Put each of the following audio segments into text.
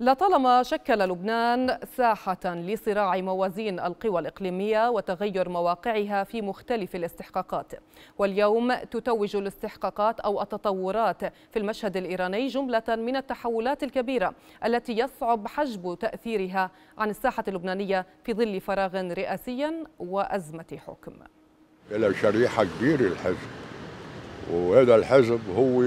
لطالما شكل لبنان ساحة لصراع موازين القوى الإقليمية وتغير مواقعها في مختلف الاستحقاقات، واليوم تتوج الاستحقاقات أو التطورات في المشهد الإيراني جملة من التحولات الكبيرة التي يصعب حجب تأثيرها عن الساحة اللبنانية في ظل فراغ رئاسي وأزمة حكم. إلى شريحة كبيرة الحزب، وهذا الحزب هو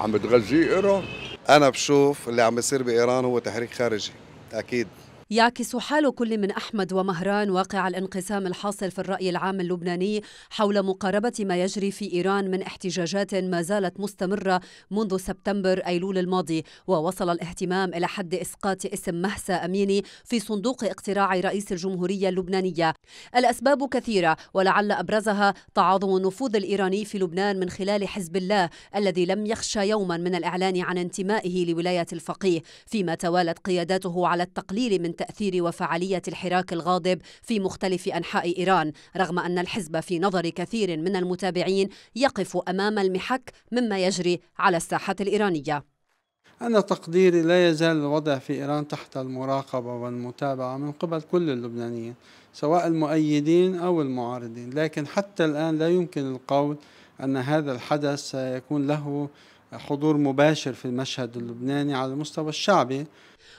عم تغذيه إيران. أنا بشوف اللي عم يصير بإيران هو تحريك خارجي أكيد. يعكس حال كل من أحمد ومهران واقع الانقسام الحاصل في الرأي العام اللبناني حول مقاربة ما يجري في إيران من احتجاجات ما زالت مستمرة منذ سبتمبر أيلول الماضي، ووصل الاهتمام إلى حد إسقاط اسم مهسا أميني في صندوق اقتراع رئيس الجمهورية اللبنانية. الأسباب كثيرة، ولعل أبرزها تعاظم النفوذ الإيراني في لبنان من خلال حزب الله الذي لم يخشى يوما من الإعلان عن انتمائه لولاية الفقيه، فيما توالت قياداته على التقليل من تأثير وفعالية الحراك الغاضب في مختلف أنحاء إيران، رغم أن الحزب في نظر كثير من المتابعين يقف أمام المحك مما يجري على الساحة الإيرانية. أنا تقديري لا يزال الوضع في إيران تحت المراقبة والمتابعة من قبل كل اللبنانيين، سواء المؤيدين أو المعارضين، لكن حتى الآن لا يمكن القول أن هذا الحدث سيكون له حضور مباشر في المشهد اللبناني على المستوى الشعبي.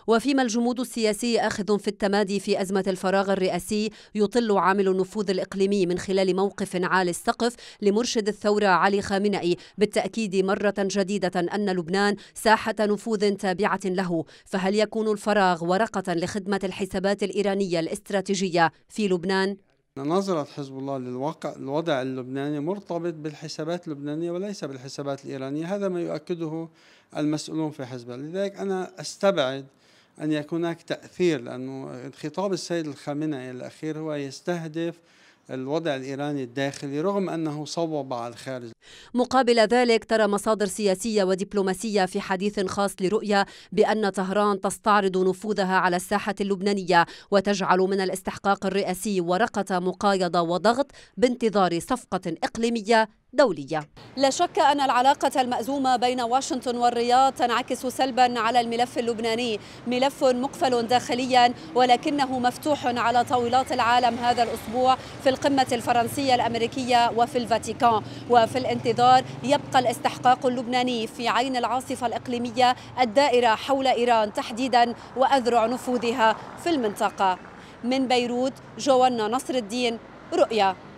وفيما الجمود السياسي آخذ في التمادي في أزمة الفراغ الرئاسي، يطل عامل النفوذ الإقليمي من خلال موقف عالي السقف لمرشد الثورة علي خامنئي بالتأكيد مرة جديدة أن لبنان ساحة نفوذ تابعة له، فهل يكون الفراغ ورقة لخدمة الحسابات الإيرانية الاستراتيجية في لبنان؟ نظرة حزب الله للواقع الوضع اللبناني مرتبط بالحسابات اللبنانية وليس بالحسابات الإيرانية، هذا ما يؤكده المسؤولون في حزب الله، لذلك أنا أستبعد أن يكون هناك تأثير، لأنه خطاب السيد الخامنئي الأخير هو يستهدف الوضع الإيراني الداخلي رغم أنه صوب على الخارج. مقابل ذلك ترى مصادر سياسية ودبلوماسية في حديث خاص لرؤيا بأن طهران تستعرض نفوذها على الساحة اللبنانية وتجعل من الاستحقاق الرئاسي ورقة مقايضة وضغط بانتظار صفقة إقليمية دولية. لا شك أن العلاقة المأزومة بين واشنطن والرياض تنعكس سلبا على الملف اللبناني، ملف مقفل داخليا ولكنه مفتوح على طاولات العالم هذا الأسبوع في القمة الفرنسية الأمريكية وفي الفاتيكان، وفي الانتظار يبقى الاستحقاق اللبناني في عين العاصفة الإقليمية الدائرة حول إيران تحديدا وأذرع نفوذها في المنطقة. من بيروت، جوانا نصر الدين، رؤيا.